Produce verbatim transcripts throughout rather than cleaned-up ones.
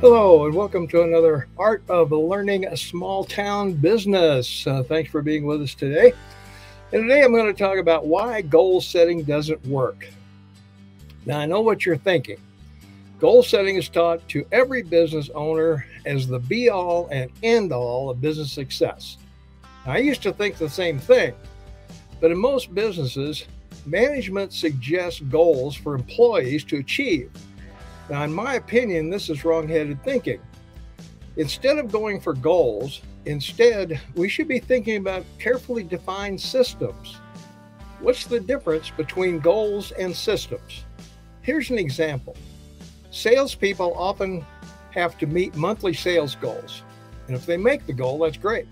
Hello and welcome to another Art of Learning a Small Town Business. Uh, thanks for being with us today. And today I'm going to talk about why goal setting doesn't work. Now I know what you're thinking. Goal setting is taught to every business owner as the be-all and end-all of business success. Now, I used to think the same thing, but in most businesses, management suggests goals for employees to achieve. Now, in my opinion, this is wrong-headed thinking. Instead of going for goals, instead, we should be thinking about carefully defined systems. What's the difference between goals and systems? Here's an example. Salespeople often have to meet monthly sales goals. And if they make the goal, that's great.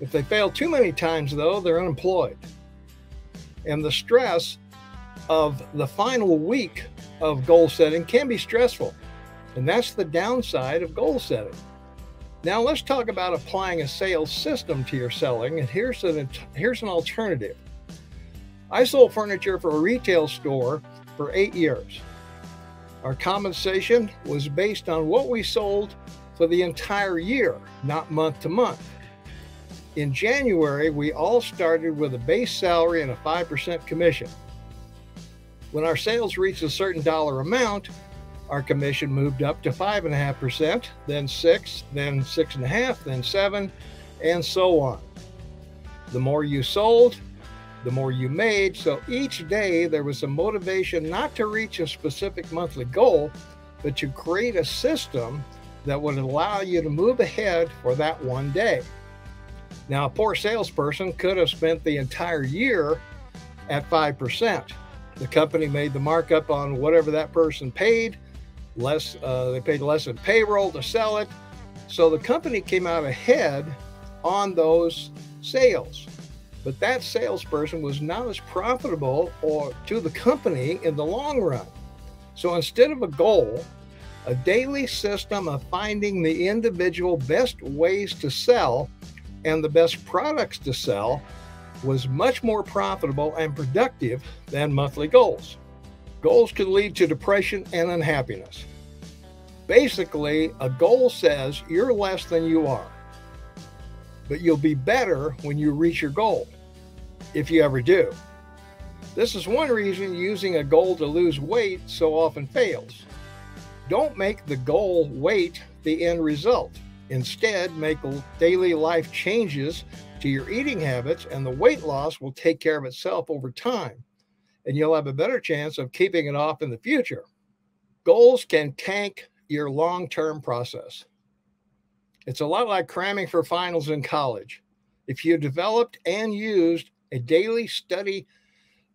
If they fail too many times, though, they're unemployed. And the stress of the final week of goal setting can be stressful. And that's the downside of goal setting. Now let's talk about applying a sales system to your selling. And here's an, here's an alternative. I sold furniture for a retail store for eight years. Our compensation was based on what we sold for the entire year, not month to month. In January, we all started with a base salary and a five percent commission. When our sales reached a certain dollar amount, our commission moved up to five point five percent, then six, then six point five, then seven, and so on. The more you sold, the more you made, so each day there was a motivation not to reach a specific monthly goal, but to create a system that would allow you to move ahead for that one day. Now, a poor salesperson could have spent the entire year at five percent. The company made the markup on whatever that person paid, less, uh, they paid less in payroll to sell it. So the company came out ahead on those sales. But that salesperson was not as profitable or to the company in the long run. So instead of a goal, a daily system of finding the individual best ways to sell and the best products to sell was much more profitable and productive than monthly goals. Goals could lead to depression and unhappiness. Basically, a goal says you're less than you are, but you'll be better when you reach your goal, if you ever do. This is one reason using a goal to lose weight so often fails. Don't make the goal weight the end result. Instead, make daily life changes to your eating habits, and the weight loss will take care of itself over time, and you'll have a better chance of keeping it off in the future. Goals can tank your long-term process. It's a lot like cramming for finals in college. If you developed and used a daily study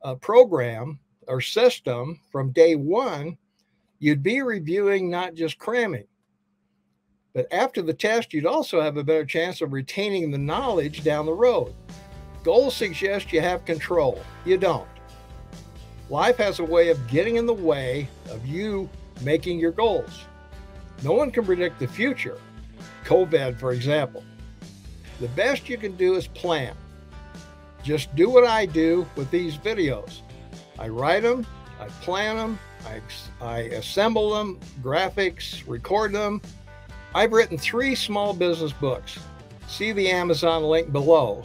uh, program or system from day one, you'd be reviewing not just cramming. But after the test, you'd also have a better chance of retaining the knowledge down the road. Goals suggest you have control. You don't. Life has a way of getting in the way of you making your goals. No one can predict the future. COVID, for example. The best you can do is plan. Just do what I do with these videos. I write them, I plan them, I, I assemble them, graphics, record them. I've written three small business books. See the Amazon link below.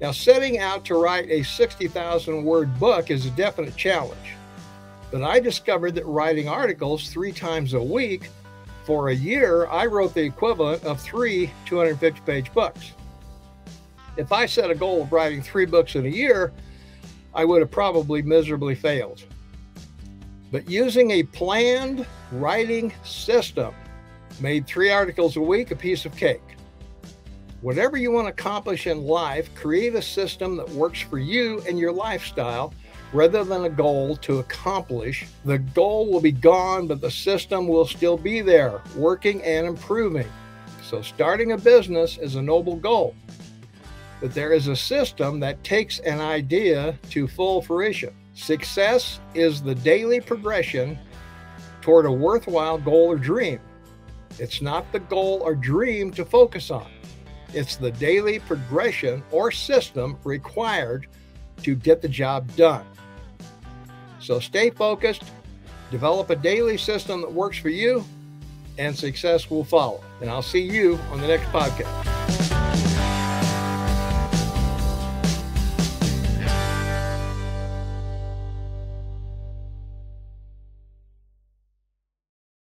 Now, setting out to write a sixty thousand word book is a definite challenge, but I discovered that writing articles three times a week for a year, I wrote the equivalent of three two hundred fifty page books. If I set a goal of writing three books in a year, I would have probably miserably failed. But using a planned writing system, made three articles a week, a piece of cake. Whatever you want to accomplish in life, create a system that works for you and your lifestyle rather than a goal to accomplish. The goal will be gone, but the system will still be there, working and improving. So starting a business is a noble goal, but there is a system that takes an idea to full fruition. Success is the daily progression toward a worthwhile goal or dream. It's not the goal or dream to focus on. It's the daily progression or system required to get the job done. So stay focused, develop a daily system that works for you, and success will follow. And I'll see you on the next podcast.